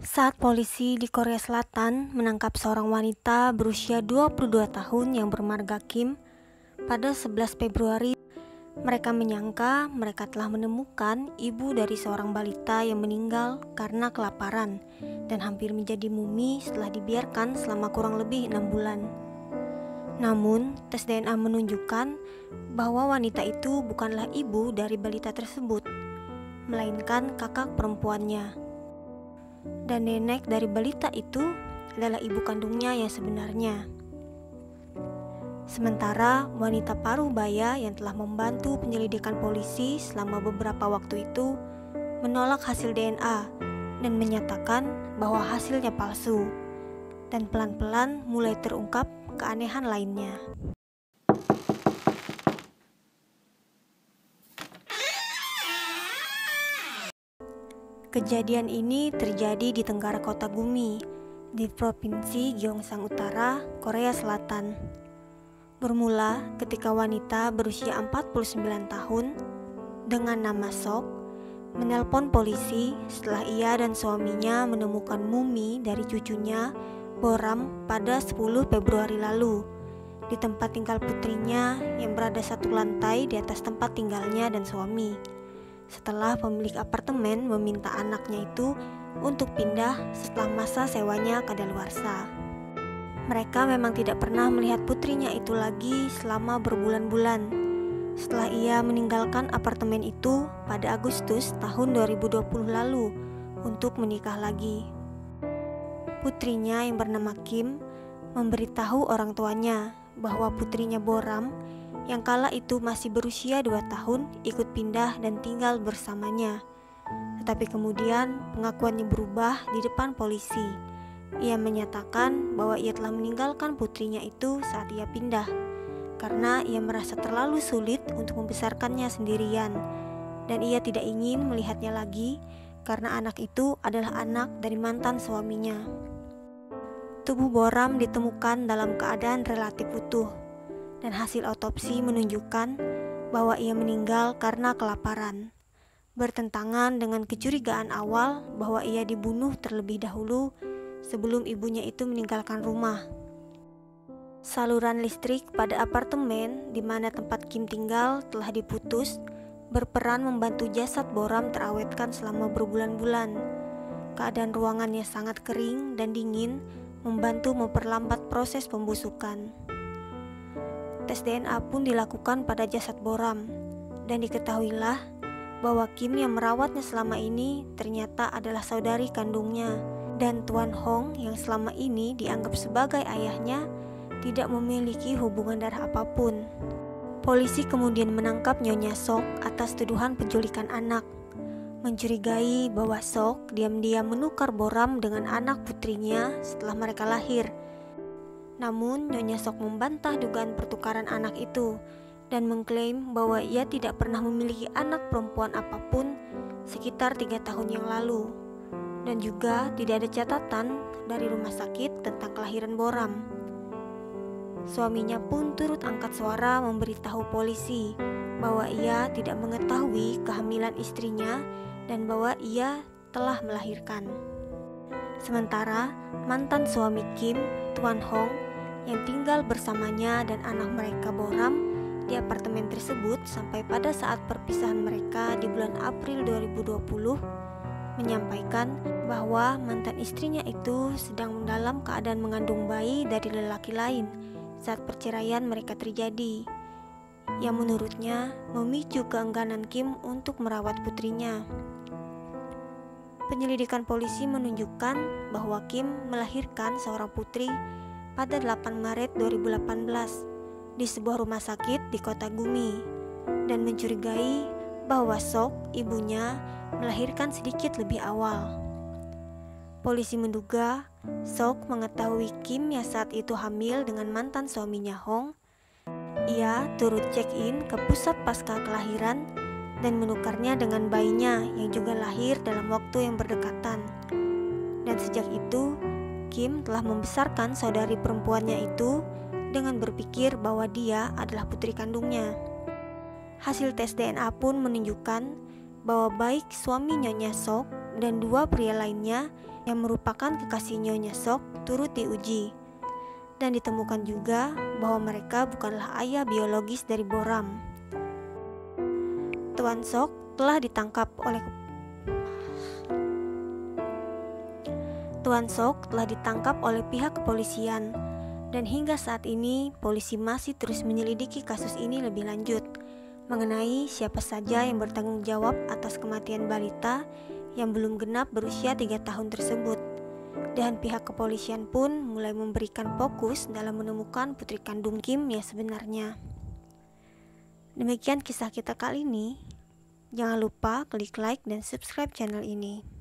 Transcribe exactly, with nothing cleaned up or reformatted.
Saat polisi di Korea Selatan menangkap seorang wanita berusia dua puluh dua tahun yang bermarga Kim pada sebelas Februari, mereka menyangka mereka telah menemukan ibu dari seorang balita yang meninggal karena kelaparan dan hampir menjadi mumi setelah dibiarkan selama kurang lebih enam bulan. Namun, tes D N A menunjukkan bahwa wanita itu bukanlah ibu dari balita tersebut, melainkan kakak perempuannya. Dan nenek dari balita itu adalah ibu kandungnya yang sebenarnya. Sementara wanita paruh baya yang telah membantu penyelidikan polisi selama beberapa waktu itu menolak hasil D N A dan menyatakan bahwa hasilnya palsu. Dan pelan-pelan mulai terungkap keanehan lainnya. Kejadian ini terjadi di tenggara kota Gumi, di provinsi Gyeongsang Utara, Korea Selatan. Bermula ketika wanita berusia empat puluh sembilan tahun dengan nama Sok menelpon polisi setelah ia dan suaminya menemukan mumi dari cucunya Boram pada sepuluh Februari lalu di tempat tinggal putrinya yang berada satu lantai di atas tempat tinggalnya dan suami. Setelah pemilik apartemen meminta anaknya itu untuk pindah setelah masa sewanya kadaluarsa. Mereka memang tidak pernah melihat putrinya itu lagi selama berbulan-bulan setelah ia meninggalkan apartemen itu pada Agustus tahun dua ribu dua puluh lalu untuk menikah lagi. Putrinya yang bernama Kim memberitahu orang tuanya bahwa putrinya Boram yang kala itu masih berusia dua tahun ikut pindah dan tinggal bersamanya. Tetapi kemudian pengakuannya berubah di depan polisi. Ia menyatakan bahwa ia telah meninggalkan putrinya itu saat ia pindah karena ia merasa terlalu sulit untuk membesarkannya sendirian dan ia tidak ingin melihatnya lagi karena anak itu adalah anak dari mantan suaminya. Tubuh Boram ditemukan dalam keadaan relatif utuh. Dan hasil otopsi menunjukkan bahwa ia meninggal karena kelaparan, bertentangan dengan kecurigaan awal bahwa ia dibunuh terlebih dahulu sebelum ibunya itu meninggalkan rumah. Saluran listrik pada apartemen di mana tempat Kim tinggal telah diputus, berperan membantu jasad Boram terawetkan selama berbulan-bulan. Keadaan ruangannya sangat kering dan dingin, membantu memperlambat proses pembusukan. Tes D N A pun dilakukan pada jasad Boram dan diketahuilah bahwa Kim yang merawatnya selama ini ternyata adalah saudari kandungnya dan Tuan Hong yang selama ini dianggap sebagai ayahnya tidak memiliki hubungan darah apapun. Polisi kemudian menangkap Nyonya Sok atas tuduhan penculikan anak, mencurigai bahwa Sok diam-diam menukar Boram dengan anak putrinya setelah mereka lahir. Namun, Nyonya Sok membantah dugaan pertukaran anak itu dan mengklaim bahwa ia tidak pernah memiliki anak perempuan apapun sekitar tiga tahun yang lalu. Dan juga tidak ada catatan dari rumah sakit tentang kelahiran Boram. Suaminya pun turut angkat suara memberitahu polisi bahwa ia tidak mengetahui kehamilan istrinya dan bahwa ia telah melahirkan. Sementara, mantan suami Kim, Tuan Hong, yang tinggal bersamanya dan anak mereka Boram di apartemen tersebut sampai pada saat perpisahan mereka di bulan April dua ribu dua puluh menyampaikan bahwa mantan istrinya itu sedang dalam keadaan mengandung bayi dari lelaki lain saat perceraian mereka terjadi yang menurutnya memicu keengganan Kim untuk merawat putrinya. Penyelidikan polisi menunjukkan bahwa Kim melahirkan seorang putri pada delapan Maret dua ribu delapan belas di sebuah rumah sakit di kota Gumi dan mencurigai bahwa Sok, ibunya, melahirkan sedikit lebih awal. Polisi menduga Sok mengetahui Kim yang saat itu hamil dengan mantan suaminya Hong. Ia turut check-in ke pusat pasca kelahiran dan menukarnya dengan bayinya yang juga lahir dalam waktu yang berdekatan. Dan sejak itu Kim telah membesarkan saudari perempuannya itu dengan berpikir bahwa dia adalah putri kandungnya. Hasil tes D N A pun menunjukkan bahwa baik suami Nyonya Sok dan dua pria lainnya yang merupakan kekasih Nyonya Sok turut diuji. Dan ditemukan juga bahwa mereka bukanlah ayah biologis dari Boram. Tuan Sok telah ditangkap oleh Tuan Sok telah ditangkap oleh pihak kepolisian, dan hingga saat ini polisi masih terus menyelidiki kasus ini lebih lanjut mengenai siapa saja yang bertanggung jawab atas kematian balita yang belum genap berusia tiga tahun tersebut. Dan pihak kepolisian pun mulai memberikan fokus dalam menemukan putri kandung Kim yang sebenarnya. Demikian kisah kita kali ini. Jangan lupa klik like dan subscribe channel ini.